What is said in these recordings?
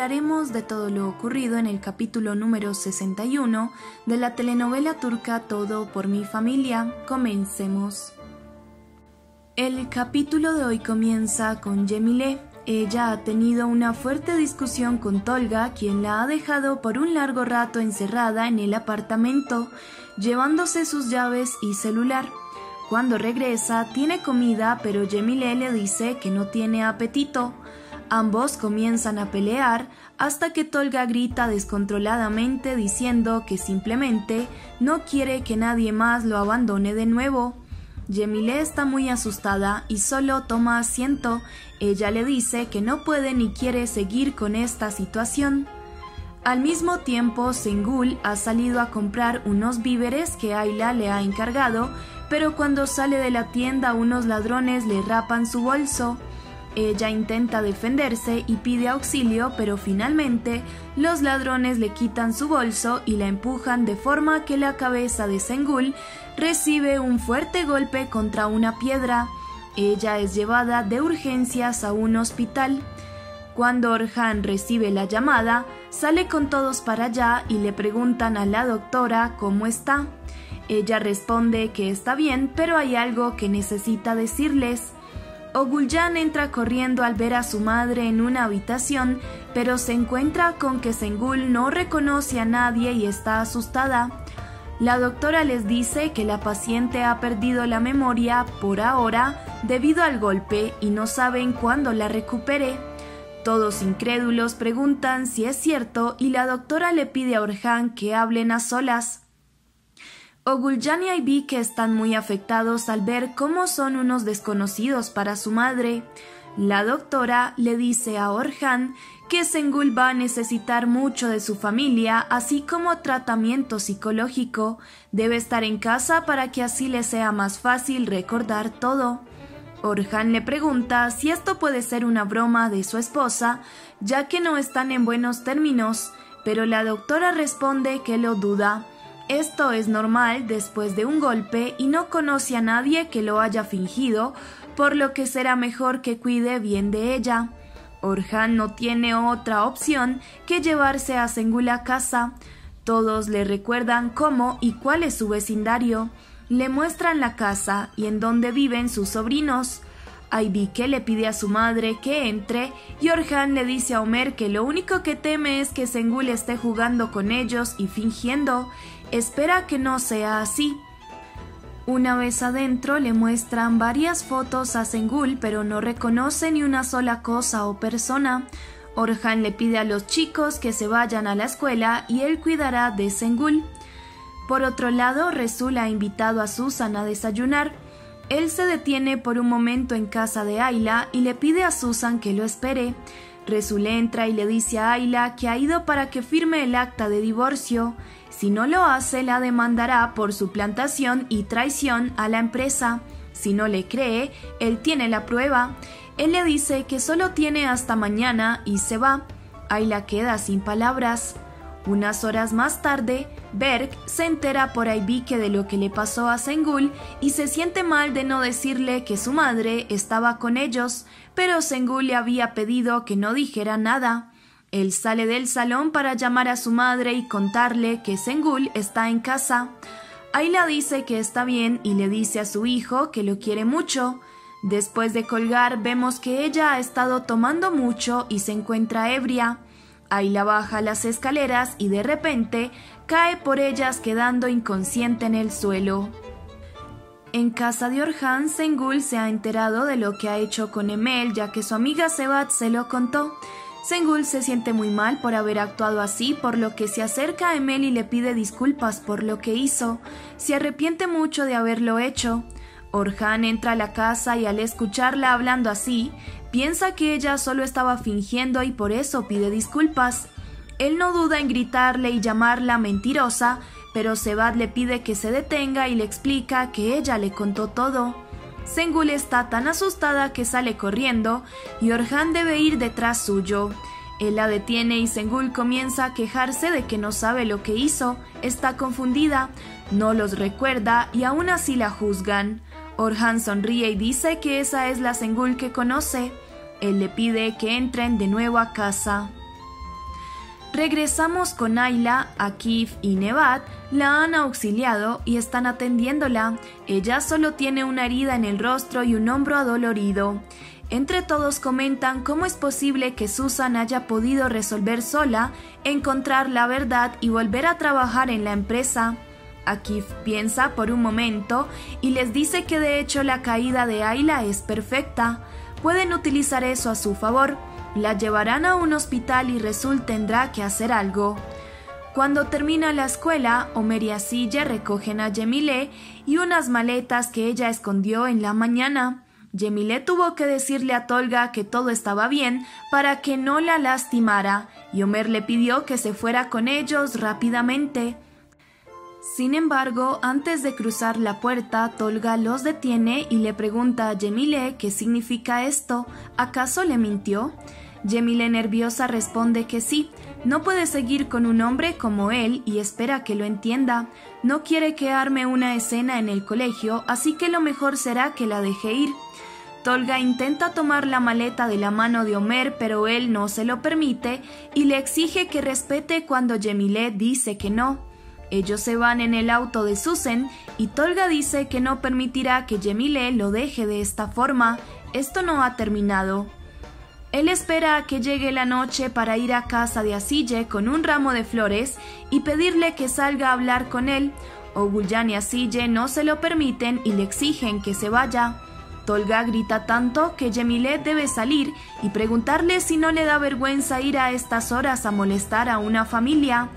hablaremos de todo lo ocurrido en el capítulo número 61 de la telenovela turca Todo por mi familia. Comencemos. El capítulo de hoy comienza con Cemile. Ella ha tenido una fuerte discusión con Tolga, quien la ha dejado por un largo rato encerrada en el apartamento, llevándose sus llaves y celular. Cuando regresa, tiene comida, pero Cemile le dice que no tiene apetito. Ambos comienzan a pelear hasta que Tolga grita descontroladamente diciendo que simplemente no quiere que nadie más lo abandone de nuevo. Cemile está muy asustada y solo toma asiento. Ella le dice que no puede ni quiere seguir con esta situación. Al mismo tiempo, Sengul ha salido a comprar unos víveres que Ayla le ha encargado, pero cuando sale de la tienda unos ladrones le rapan su bolso. Ella intenta defenderse y pide auxilio, pero finalmente los ladrones le quitan su bolso y la empujan de forma que la cabeza de Sengul recibe un fuerte golpe contra una piedra. Ella es llevada de urgencias a un hospital. Cuando Orhan recibe la llamada, sale con todos para allá y le preguntan a la doctora cómo está. Ella responde que está bien, pero hay algo que necesita decirles. Oğulcan entra corriendo al ver a su madre en una habitación, pero se encuentra con que Sengul no reconoce a nadie y está asustada. La doctora les dice que la paciente ha perdido la memoria por ahora debido al golpe y no saben cuándo la recupere. Todos incrédulos preguntan si es cierto y la doctora le pide a Orhan que hablen a solas. Oğulcan y Aybike están muy afectados al ver cómo son unos desconocidos para su madre. La doctora le dice a Orhan que Sengul va a necesitar mucho de su familia, así como tratamiento psicológico. Debe estar en casa para que así le sea más fácil recordar todo. Orhan le pregunta si esto puede ser una broma de su esposa, ya que no están en buenos términos, pero la doctora responde que lo duda. Esto es normal después de un golpe y no conoce a nadie que lo haya fingido, por lo que será mejor que cuide bien de ella. Orhan no tiene otra opción que llevarse a Sengul a casa. Todos le recuerdan cómo y cuál es su vecindario. Le muestran la casa y en dónde viven sus sobrinos. Aybike le pide a su madre que entre y Orhan le dice a Omer que lo único que teme es que Sengul esté jugando con ellos y fingiendo. Espera que no sea así. Una vez adentro le muestran varias fotos a Sengul, pero no reconoce ni una sola cosa o persona. Orhan le pide a los chicos que se vayan a la escuela y él cuidará de Sengul. Por otro lado, Resul ha invitado a Suzan a desayunar. Él se detiene por un momento en casa de Ayla y le pide a Suzan que lo espere. Resul entra y le dice a Ayla que ha ido para que firme el acta de divorcio. Si no lo hace, la demandará por suplantación y traición a la empresa. Si no le cree, él tiene la prueba. Él le dice que solo tiene hasta mañana y se va. Ayla queda sin palabras. Unas horas más tarde, Berk se entera por Aybike de lo que le pasó a Sengul y se siente mal de no decirle que su madre estaba con ellos, pero Sengul le había pedido que no dijera nada. Él sale del salón para llamar a su madre y contarle que Sengul está en casa. Ayla dice que está bien y le dice a su hijo que lo quiere mucho. Después de colgar, vemos que ella ha estado tomando mucho y se encuentra ebria. Ayla baja las escaleras y de repente cae por ellas quedando inconsciente en el suelo. En casa de Orhan, Sengul se ha enterado de lo que ha hecho con Emel, ya que su amiga Sebat se lo contó. Sengul se siente muy mal por haber actuado así, por lo que se acerca a Emel y le pide disculpas por lo que hizo. Se arrepiente mucho de haberlo hecho. Orhan entra a la casa y al escucharla hablando así, piensa que ella solo estaba fingiendo y por eso pide disculpas. Él no duda en gritarle y llamarla mentirosa, pero Sebat le pide que se detenga y le explica que ella le contó todo. Sengul está tan asustada que sale corriendo y Orhan debe ir detrás suyo. Él la detiene y Sengul comienza a quejarse de que no sabe lo que hizo, está confundida, no los recuerda y aún así la juzgan. Orhan sonríe y dice que esa es la Sengul que conoce. Él le pide que entren de nuevo a casa. Regresamos con Ayla, Akif y Nevat, la han auxiliado y están atendiéndola. Ella solo tiene una herida en el rostro y un hombro adolorido. Entre todos comentan cómo es posible que Suzan haya podido resolver sola, encontrar la verdad y volver a trabajar en la empresa. Akif piensa por un momento y les dice que de hecho la caída de Ayla es perfecta. Pueden utilizar eso a su favor. La llevarán a un hospital y Resul tendrá que hacer algo. Cuando termina la escuela, Omer y Asiye recogen a Cemile y unas maletas que ella escondió en la mañana. Cemile tuvo que decirle a Tolga que todo estaba bien para que no la lastimara, y Omer le pidió que se fuera con ellos rápidamente. Sin embargo, antes de cruzar la puerta, Tolga los detiene y le pregunta a Cemile qué significa esto. ¿Acaso le mintió? Cemile, nerviosa, responde que sí. No puede seguir con un hombre como él y espera que lo entienda. No quiere que arme una escena en el colegio, así que lo mejor será que la deje ir. Tolga intenta tomar la maleta de la mano de Omer, pero él no se lo permite y le exige que respete cuando Cemile dice que no. Ellos se van en el auto de Suzan y Tolga dice que no permitirá que Cemile lo deje de esta forma. Esto no ha terminado. Él espera a que llegue la noche para ir a casa de Asiye con un ramo de flores y pedirle que salga a hablar con él. Oğulcan y Asiye no se lo permiten y le exigen que se vaya. Tolga grita tanto que Cemile debe salir y preguntarle si no le da vergüenza ir a estas horas a molestar a una familia.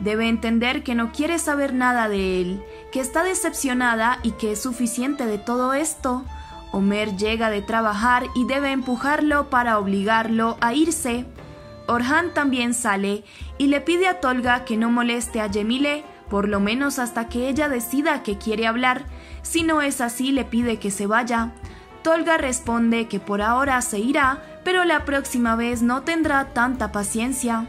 Debe entender que no quiere saber nada de él, que está decepcionada y que es suficiente de todo esto. Omer llega de trabajar y debe empujarlo para obligarlo a irse. Orhan también sale y le pide a Tolga que no moleste a Cemile, por lo menos hasta que ella decida que quiere hablar. Si no es así, le pide que se vaya. Tolga responde que por ahora se irá, pero la próxima vez no tendrá tanta paciencia.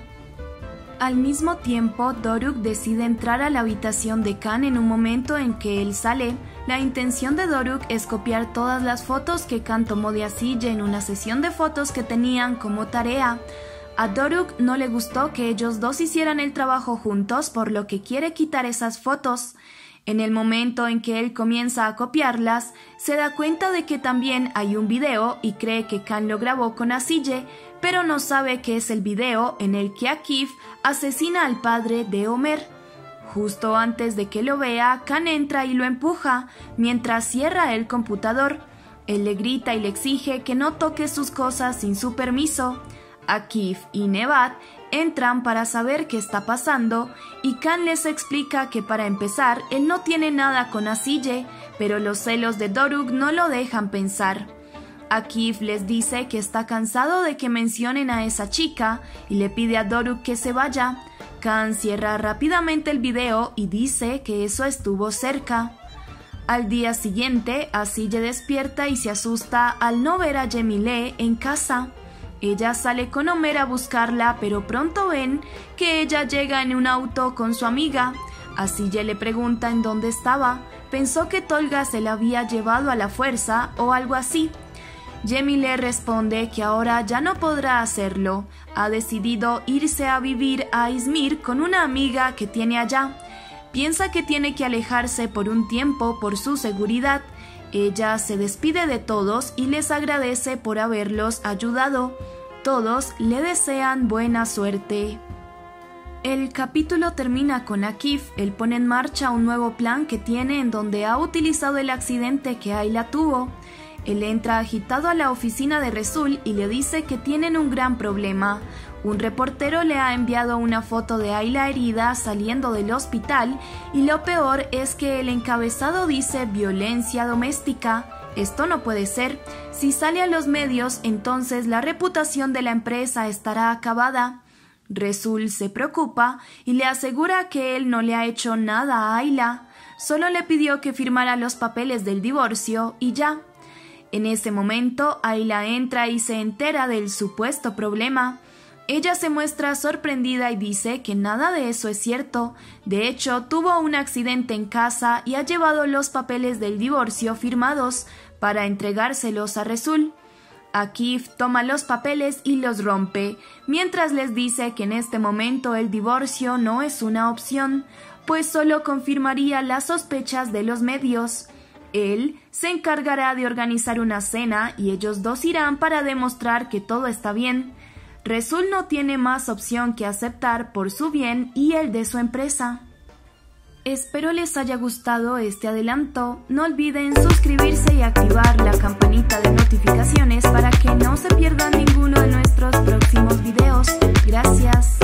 Al mismo tiempo, Doruk decide entrar a la habitación de Can en un momento en que él sale. La intención de Doruk es copiar todas las fotos que Can tomó de Asiye en una sesión de fotos que tenían como tarea. A Doruk no le gustó que ellos dos hicieran el trabajo juntos, por lo que quiere quitar esas fotos. En el momento en que él comienza a copiarlas, se da cuenta de que también hay un video y cree que Can lo grabó con Asiye, pero no sabe que es el video en el que Akif asesina al padre de Omer. Justo antes de que lo vea, Can entra y lo empuja, mientras cierra el computador. Él le grita y le exige que no toque sus cosas sin su permiso. Akif y Nevat entran para saber qué está pasando y Can les explica que para empezar él no tiene nada con Asiye, pero los celos de Doruk no lo dejan pensar. Akif les dice que está cansado de que mencionen a esa chica y le pide a Doruk que se vaya. Can cierra rápidamente el video y dice que eso estuvo cerca. Al día siguiente, Asiye despierta y se asusta al no ver a Cemile en casa. Ella sale con Omer a buscarla, pero pronto ven que ella llega en un auto con su amiga. Asiye le pregunta en dónde estaba. Pensó que Tolga se la había llevado a la fuerza o algo así. Cemile responde que ahora ya no podrá hacerlo. Ha decidido irse a vivir a Izmir con una amiga que tiene allá. Piensa que tiene que alejarse por un tiempo por su seguridad. Ella se despide de todos y les agradece por haberlos ayudado. Todos le desean buena suerte. El capítulo termina con Akif. Él pone en marcha un nuevo plan que tiene en donde ha utilizado el accidente que Ayla tuvo. Él entra agitado a la oficina de Resul y le dice que tienen un gran problema. Un reportero le ha enviado una foto de Ayla herida saliendo del hospital y lo peor es que el encabezado dice violencia doméstica. Esto no puede ser. Si sale a los medios, entonces la reputación de la empresa estará acabada. Resul se preocupa y le asegura que él no le ha hecho nada a Ayla. Solo le pidió que firmara los papeles del divorcio y ya. En ese momento, Ayla entra y se entera del supuesto problema. Ella se muestra sorprendida y dice que nada de eso es cierto. De hecho, tuvo un accidente en casa y ha llevado los papeles del divorcio firmados para entregárselos a Resul. Akif toma los papeles y los rompe, mientras les dice que en este momento el divorcio no es una opción, pues solo confirmaría las sospechas de los medios. Él se encargará de organizar una cena y ellos dos irán para demostrar que todo está bien. Resul no tiene más opción que aceptar por su bien y el de su empresa. Espero les haya gustado este adelanto. No olviden suscribirse y activar la campanita de notificaciones para que no se pierdan ninguno de nuestros próximos videos. Gracias.